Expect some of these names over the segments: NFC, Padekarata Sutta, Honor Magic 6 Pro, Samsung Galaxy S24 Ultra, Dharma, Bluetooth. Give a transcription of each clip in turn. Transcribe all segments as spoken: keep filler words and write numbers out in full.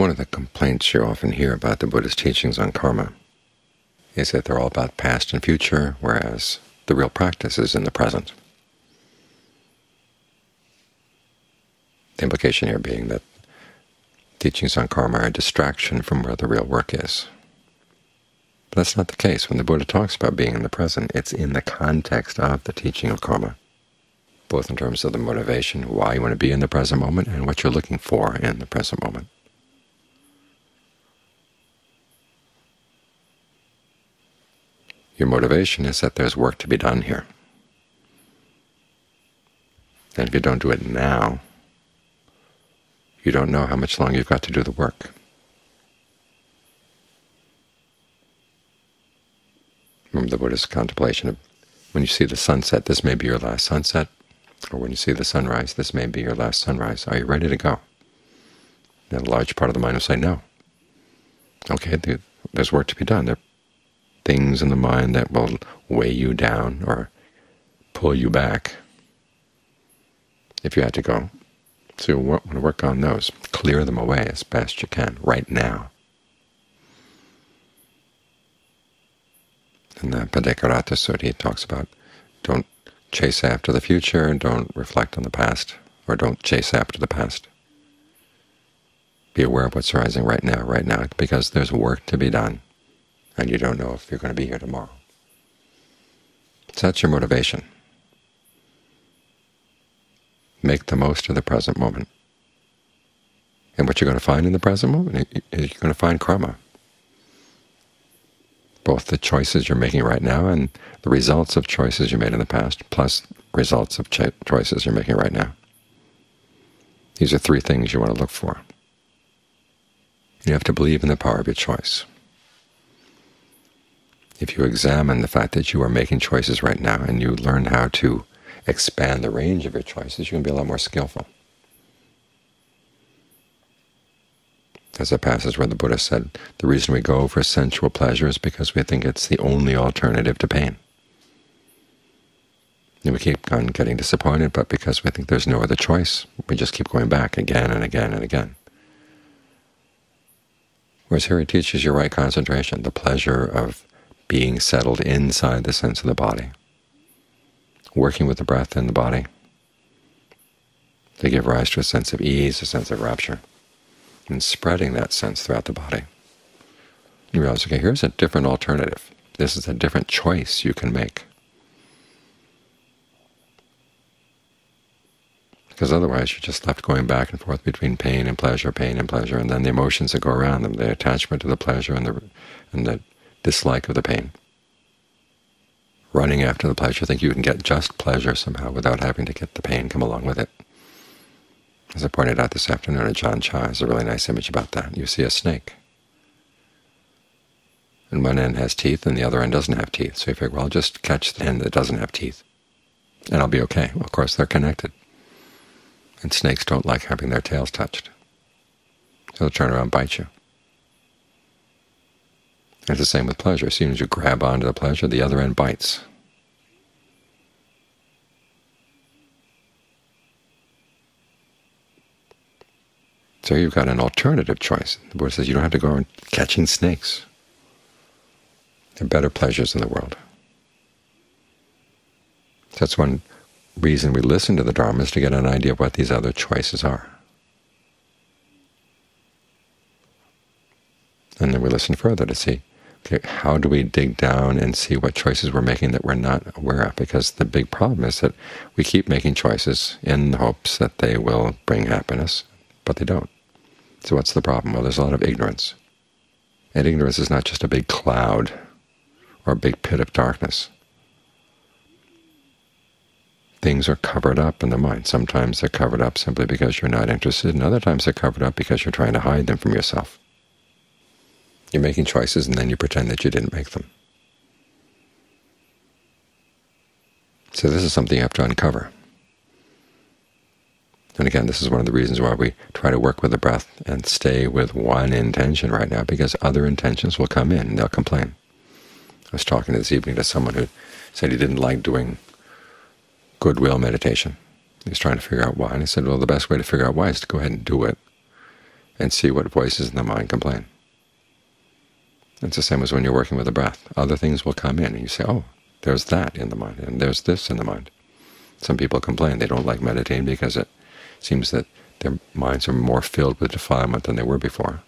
One of the complaints you often hear about the Buddha's teachings on karma is that they're all about past and future, whereas the real practice is in the present. The implication here being that teachings on karma are a distraction from where the real work is. But that's not the case. When the Buddha talks about being in the present, it's in the context of the teaching of karma, both in terms of the motivation, why you want to be in the present moment, and what you're looking for in the present moment. Your motivation is that there's work to be done here. And if you don't do it now, you don't know how much longer you've got to do the work. Remember the Buddha's contemplation of when you see the sunset, this may be your last sunset, or when you see the sunrise, this may be your last sunrise. Are you ready to go? And a large part of the mind will say no. Okay, there's work to be done. There are things in the mind that will weigh you down or pull you back if you had to go. So you want to work on those. Clear them away as best you can right now. In the Padekarata Sutta, he talks about don't chase after the future and don't reflect on the past, or don't chase after the past. Be aware of what's arising right now, right now, because there's work to be done, and you don't know if you're going to be here tomorrow. So that's your motivation. Make the most of the present moment. And what you're going to find in the present moment is you're going to find karma. Both the choices you're making right now and the results of choices you made in the past, plus results of cho choices you're making right now. These are three things you want to look for. You have to believe in the power of your choice. If you examine the fact that you are making choices right now and you learn how to expand the range of your choices, you can be a lot more skillful. As a passage where the Buddha said, the reason we go for sensual pleasure is because we think it's the only alternative to pain. And we keep on getting disappointed, but because we think there's no other choice, we just keep going back again and again and again. Whereas here he teaches you right concentration, the pleasure of being settled inside the sense of the body, working with the breath and the body to give rise to a sense of ease, a sense of rapture, and spreading that sense throughout the body. You realize, okay, here's a different alternative. This is a different choice you can make. Because otherwise you're just left going back and forth between pain and pleasure, pain and pleasure, and then the emotions that go around them, the attachment to the pleasure and the, and the dislike of the pain. Running after the pleasure, think you can get just pleasure somehow without having to get the pain come along with it. As I pointed out this afternoon at John Chai, there's a really nice image about that. You see a snake, and one end has teeth and the other end doesn't have teeth. So you figure, well, I'll just catch the end that doesn't have teeth, and I'll be okay. Well, of course, they're connected, and snakes don't like having their tails touched, so they'll turn around and bite you. It's the same with pleasure. As soon as you grab onto the pleasure, the other end bites. So you've got an alternative choice. The Buddha says you don't have to go around catching snakes. There are better pleasures in the world. That's one reason we listen to the Dharma, is to get an idea of what these other choices are. And then we listen further to see, okay, how do we dig down and see what choices we're making that we're not aware of? Because the big problem is that we keep making choices in the hopes that they will bring happiness, but they don't. So what's the problem? Well, there's a lot of ignorance. And ignorance is not just a big cloud or a big pit of darkness. Things are covered up in the mind. Sometimes they're covered up simply because you're not interested, and other times they're covered up because you're trying to hide them from yourself. You're making choices, and then you pretend that you didn't make them. So this is something you have to uncover. And again, this is one of the reasons why we try to work with the breath and stay with one intention right now, because other intentions will come in and they'll complain. I was talking this evening to someone who said he didn't like doing goodwill meditation. He was trying to figure out why, and he said, well, the best way to figure out why is to go ahead and do it and see what voices in the mind complain. It's the same as when you're working with the breath. Other things will come in, and you say, oh, there's that in the mind, and there's this in the mind. Some people complain they don't like meditating because it seems that their minds are more filled with defilement than they were before.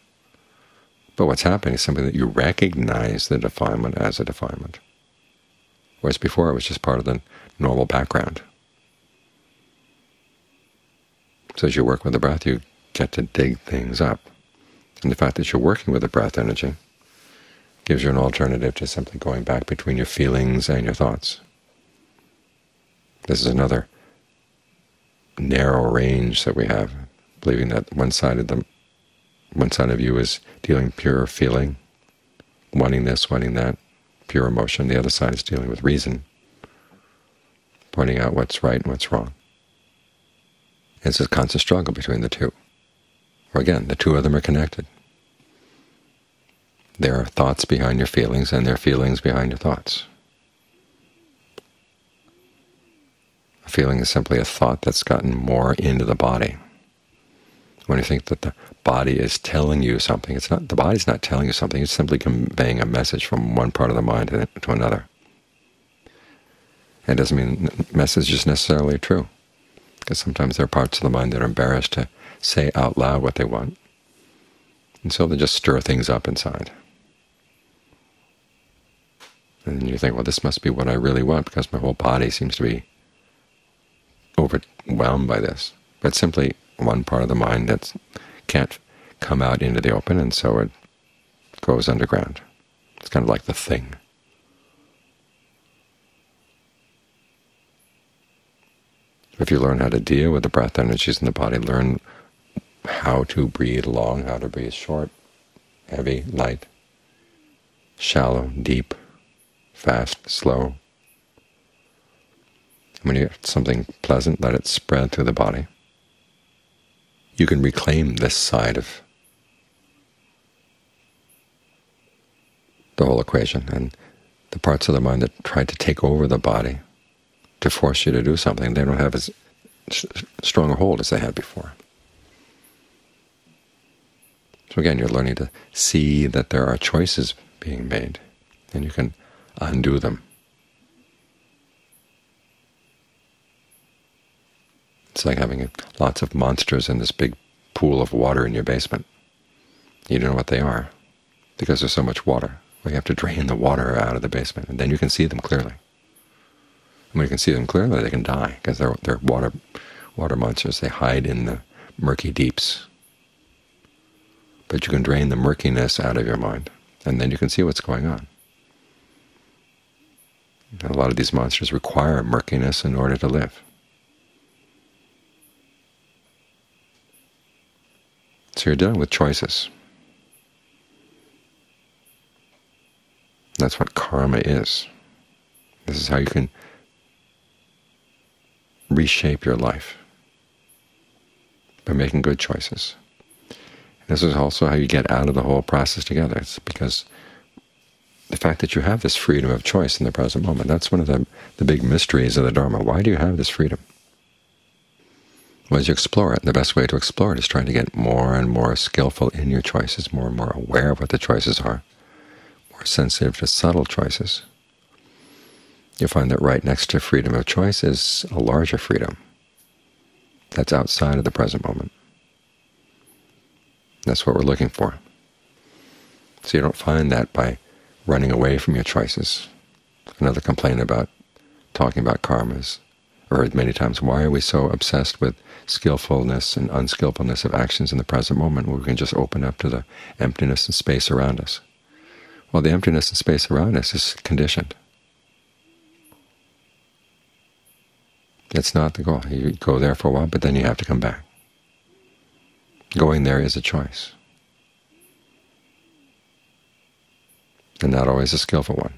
But what's happening is something that you recognize the defilement as a defilement, whereas before it was just part of the normal background. So as you work with the breath, you get to dig things up. And the fact that you're working with the breath energy gives you an alternative to simply going back between your feelings and your thoughts. This is another narrow range that we have, believing that one side of the one side of you is dealing pure feeling, wanting this, wanting that, pure emotion. The other side is dealing with reason, pointing out what's right and what's wrong. And it's a constant struggle between the two. Or again, the two of them are connected. There are thoughts behind your feelings, and there are feelings behind your thoughts. A feeling is simply a thought that's gotten more into the body. When you think that the body is telling you something, it's not. The body's not telling you something, it's simply conveying a message from one part of the mind to another. And it doesn't mean the message is necessarily true, because sometimes there are parts of the mind that are embarrassed to say out loud what they want, and so they just stir things up inside. And you think, well, this must be what I really want, because my whole body seems to be overwhelmed by this. But simply one part of the mind that can't come out into the open, and so it goes underground. It's kind of like the thing. If you learn how to deal with the breath energies in the body, learn how to breathe long, how to breathe short, heavy, light, shallow, deep, fast, slow. When you get something pleasant, let it spread through the body. You can reclaim this side of the whole equation, and the parts of the mind that try to take over the body to force you to do something, they don't have as strong a hold as they had before. So again, you're learning to see that there are choices being made, and you can undo them. It's like having lots of monsters in this big pool of water in your basement. You don't know what they are, because there's so much water. Well, you have to drain the water out of the basement, and then you can see them clearly. And when you can see them clearly, they can die, because they're, they're water, water monsters. They hide in the murky deeps. But you can drain the murkiness out of your mind, and then you can see what's going on. And a lot of these monsters require murkiness in order to live. So you're dealing with choices. That's what karma is. This is how you can reshape your life, by making good choices. And this is also how you get out of the whole process together. It's because the fact that you have this freedom of choice in the present moment, that's one of the, the big mysteries of the Dharma. Why do you have this freedom? Well, as you explore it, the best way to explore it is trying to get more and more skillful in your choices, more and more aware of what the choices are, more sensitive to subtle choices. You'll find that right next to freedom of choice is a larger freedom that's outside of the present moment. That's what we're looking for. So you don't find that by running away from your choices. Another complaint about talking about karma is, I've heard many times, why are we so obsessed with skillfulness and unskillfulness of actions in the present moment, where we can just open up to the emptiness and space around us? Well, the emptiness and space around us is conditioned. It's not the goal. You go there for a while, but then you have to come back. Going there is a choice, and not always a skillful one.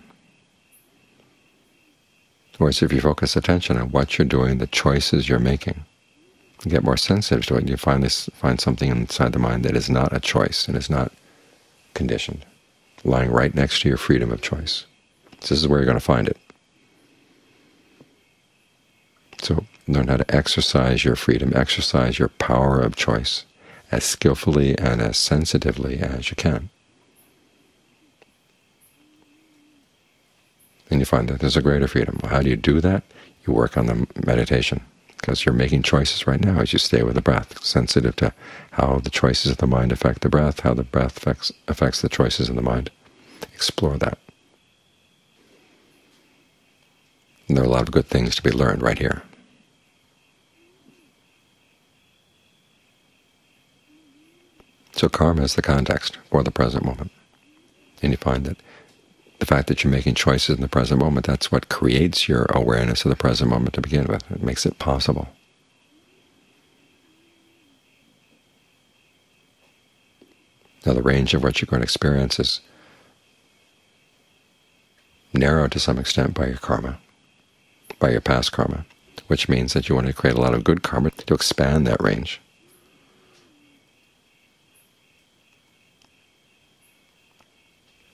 Whereas if you focus attention on what you're doing, the choices you're making, you get more sensitive to it, and you find this, find something inside the mind that is not a choice and is not conditioned, lying right next to your freedom of choice. So this is where you're going to find it. So learn how to exercise your freedom, exercise your power of choice, as skillfully and as sensitively as you can. And you find that there's a greater freedom. How do you do that? You work on the meditation, because you're making choices right now as you stay with the breath, sensitive to how the choices of the mind affect the breath, how the breath affects, affects the choices of the mind. Explore that. And there are a lot of good things to be learned right here. So karma is the context for the present moment. And you find that the fact that you're making choices in the present moment, that's what creates your awareness of the present moment to begin with. It makes it possible. Now the range of what you're going to experience is narrowed to some extent by your karma, by your past karma, which means that you want to create a lot of good karma to expand that range.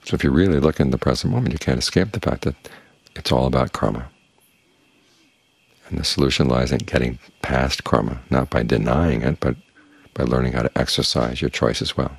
So if you really look in the present moment, you can't escape the fact that it's all about karma. And the solution lies in getting past karma, not by denying it, but by learning how to exercise your choice as well.